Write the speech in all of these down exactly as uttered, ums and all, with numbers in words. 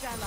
Interstellar.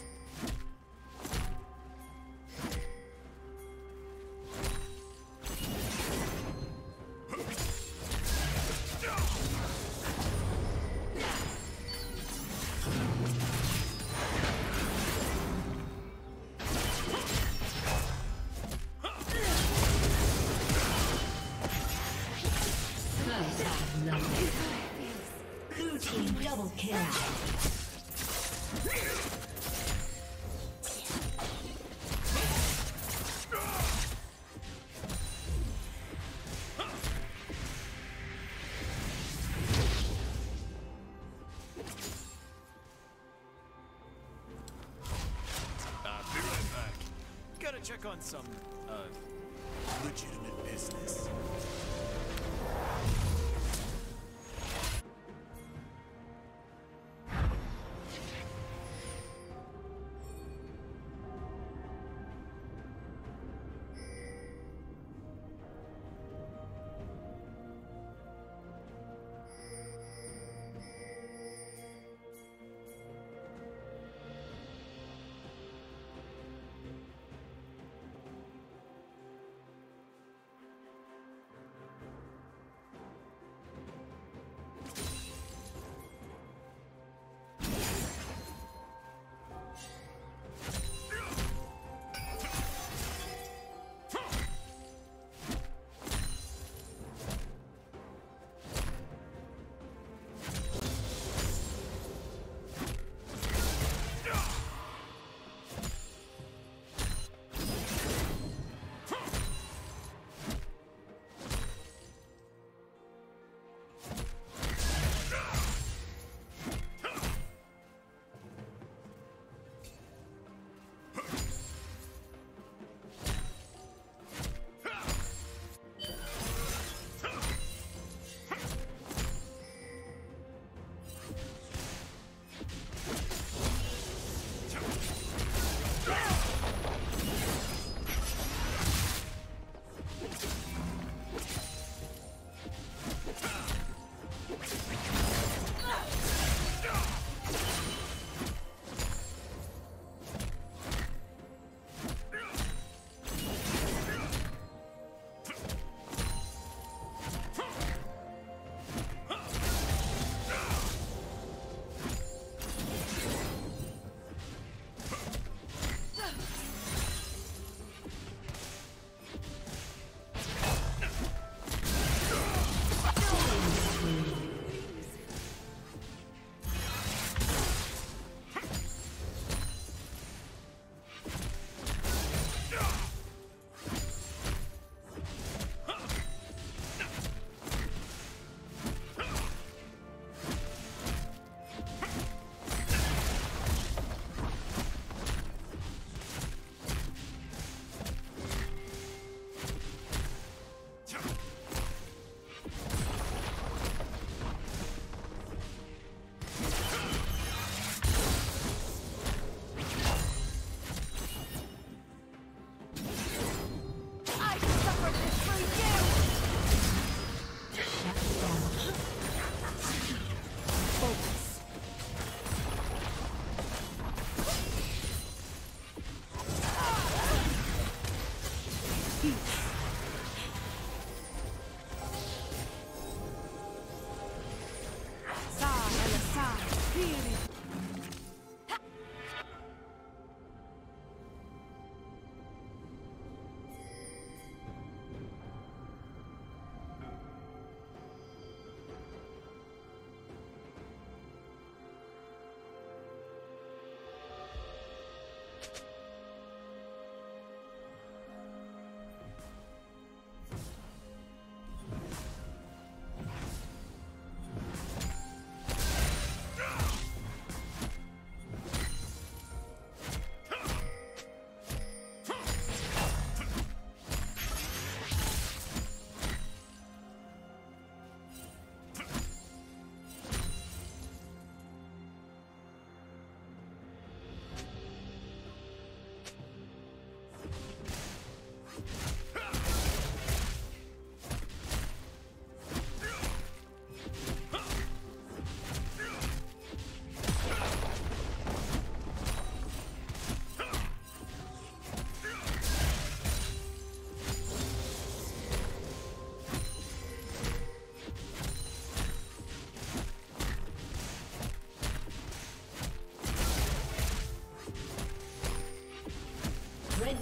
Check on some, uh, legitimate business.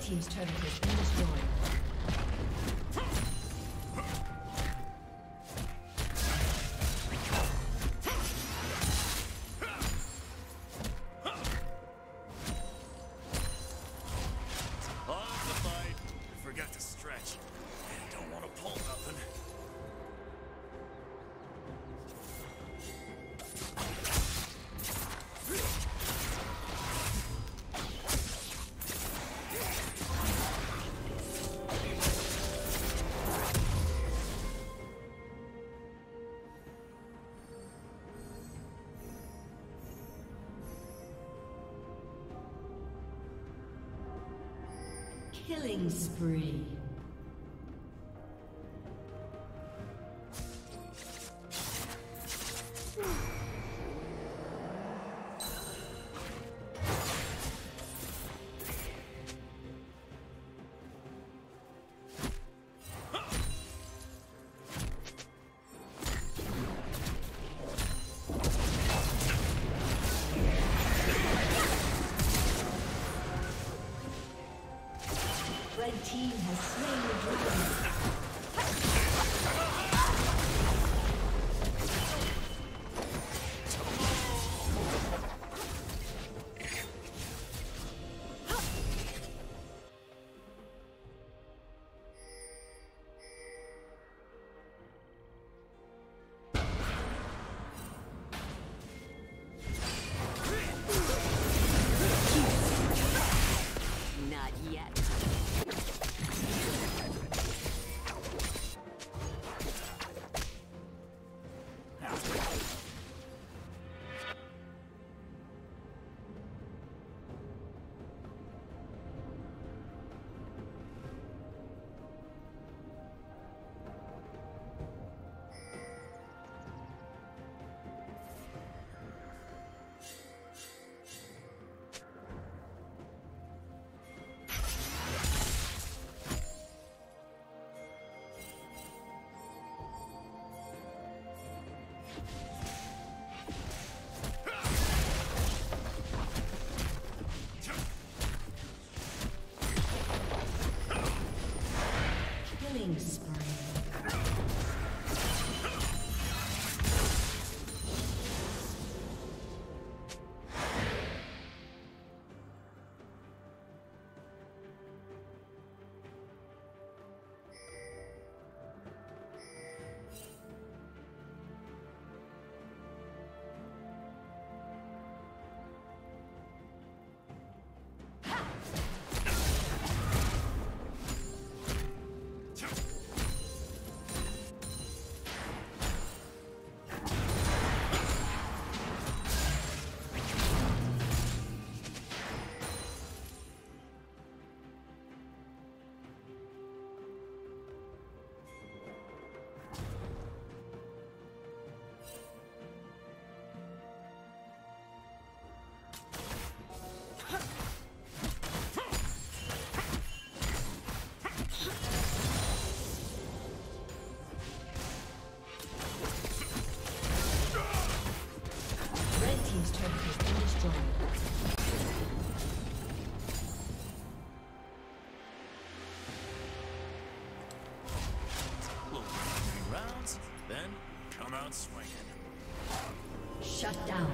Team's turret has been destroyed. Killing spree. Team has destroyed. Shut down.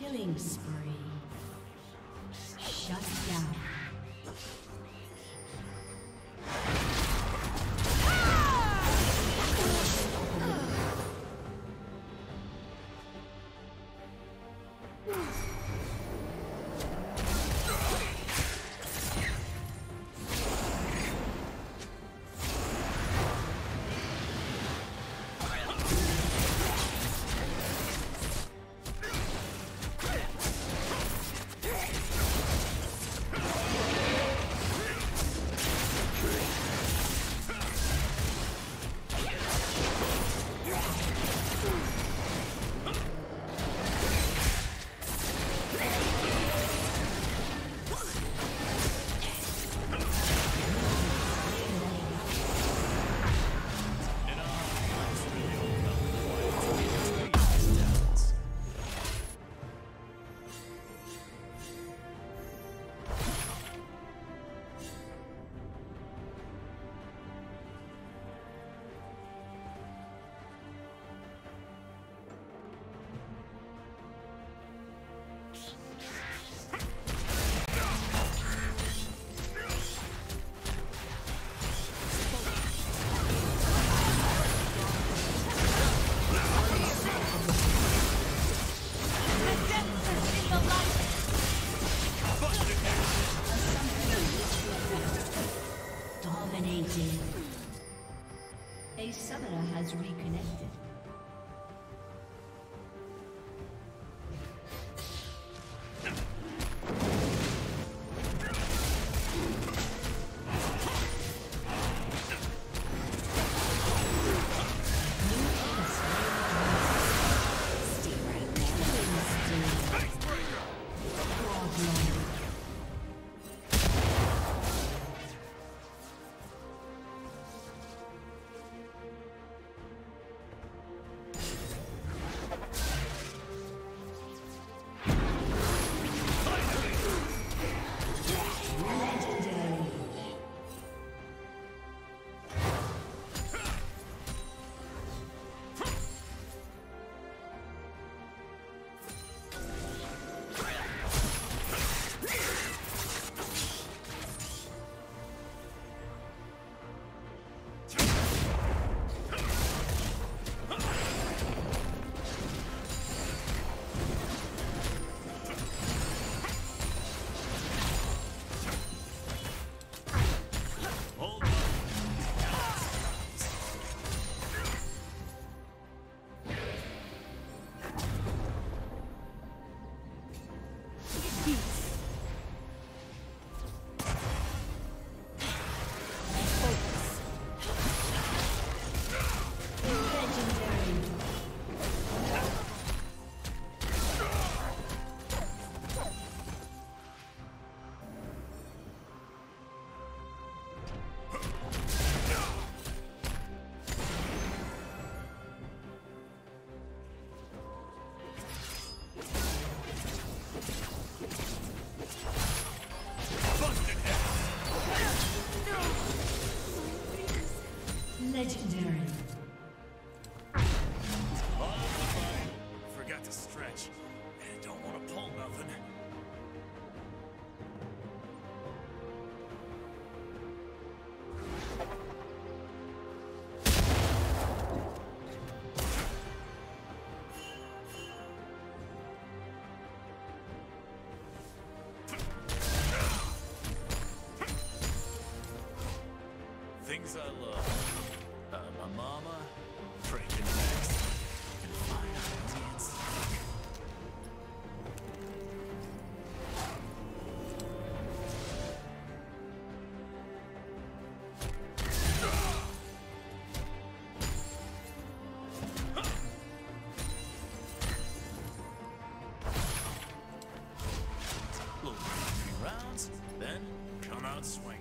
Killing spree. Shut down. A summoner has reconnected. Legendary. Forgot to stretch. Man, don't want to pull nothing. Things I love. Mama, freaking next, and find out the dance. We'll do three rounds, then come out swinging.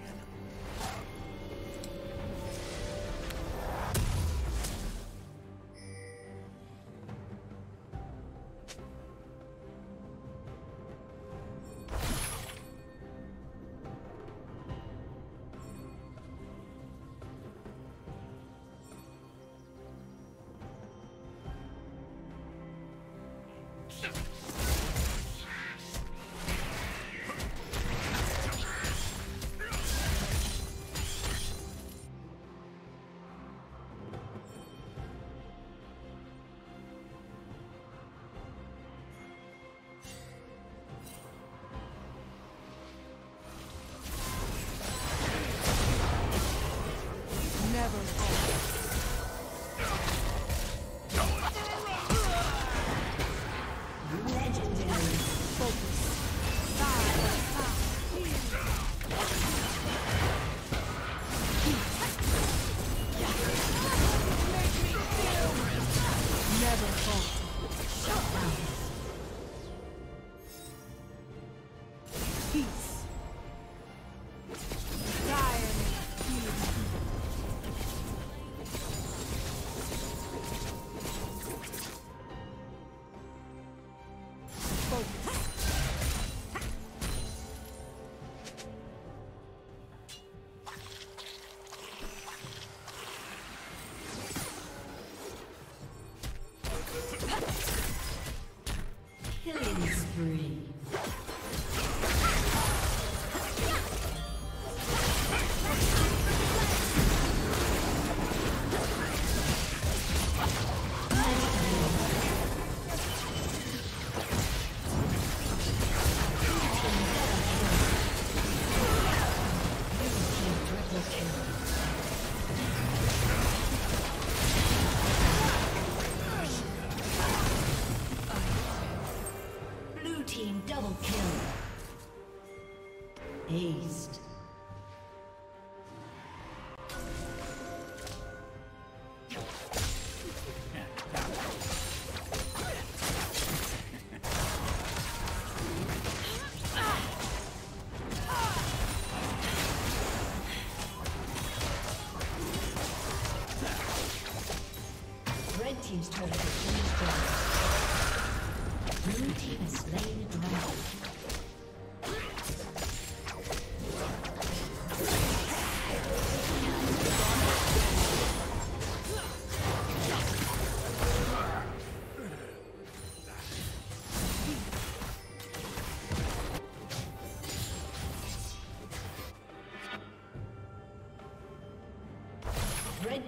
Aced. Red team's turret has been destroyed. Blue team has slain the dragon. Red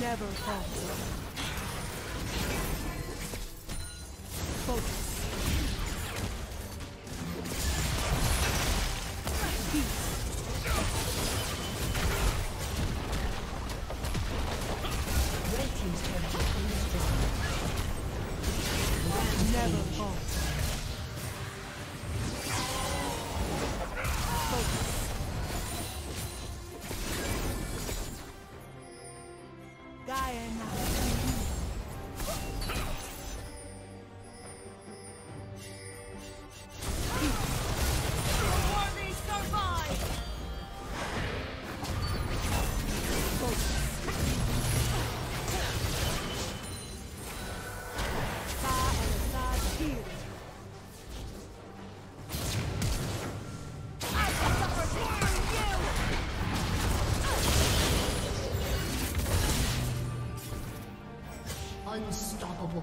Never fall. Unstoppable.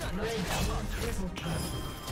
Triple kill.